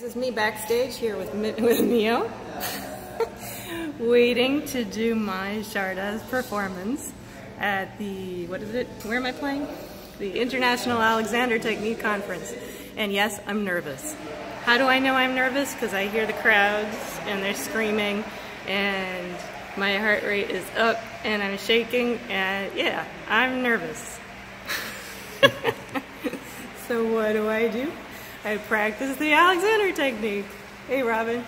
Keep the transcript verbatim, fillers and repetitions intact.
This is me backstage here with with Neo, waiting to do my Sharda's performance at the, what is it, where am I playing? The International Alexander Technique Conference. And yes, I'm nervous. How do I know I'm nervous? Because I hear the crowds and they're screaming and my heart rate is up and I'm shaking and yeah, I'm nervous. So what do I do? I practice the Alexander Technique. Hey, Robin.